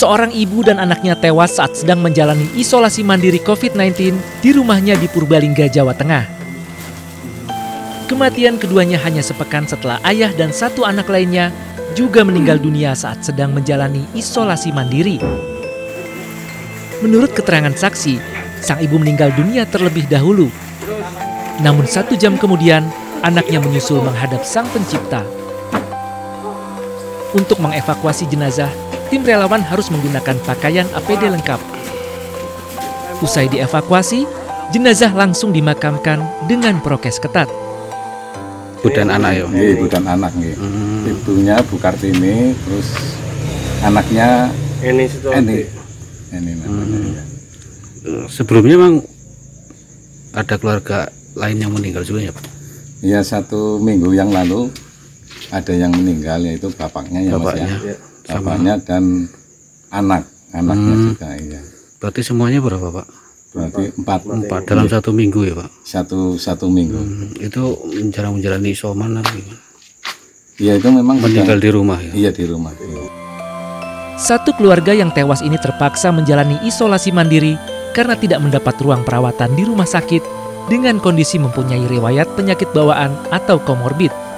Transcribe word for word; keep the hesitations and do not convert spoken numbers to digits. Seorang ibu dan anaknya tewas saat sedang menjalani isolasi mandiri covid sembilan belas di rumahnya di Purbalingga, Jawa Tengah. Kematian keduanya hanya sepekan setelah ayah dan satu anak lainnya juga meninggal dunia saat sedang menjalani isolasi mandiri. Menurut keterangan saksi, sang ibu meninggal dunia terlebih dahulu. Namun satu jam kemudian, anaknya menyusul menghadap sang pencipta. Untuk mengevakuasi jenazah, tim relawan harus menggunakan pakaian A P D lengkap. Usai dievakuasi, jenazah langsung dimakamkan dengan prokes ketat. Ibu dan anak ya? Iya, ibu dan anak. Ya. Hmm. Ibunya Bu Kartini, terus anaknya Eni. Eni. Eni namanya, hmm. ya. Sebelumnya memang ada keluarga lain yang meninggal juga ya Pak? Iya, satu minggu yang lalu ada yang meninggal, yaitu bapaknya ya Mas ya. Ya. Bapaknya dan anak anaknya hmm. juga ya. Berarti semuanya berapa Pak? Berarti empat empat dalam iya. satu minggu ya Pak? Satu satu minggu. Hmm, itu menjalani menjalani isoman apa gimana? Iya, itu memang meninggal di rumah ya. Iya, di rumah. Iya. Satu keluarga yang tewas ini terpaksa menjalani isolasi mandiri karena tidak mendapat ruang perawatan di rumah sakit dengan kondisi mempunyai riwayat penyakit bawaan atau komorbid.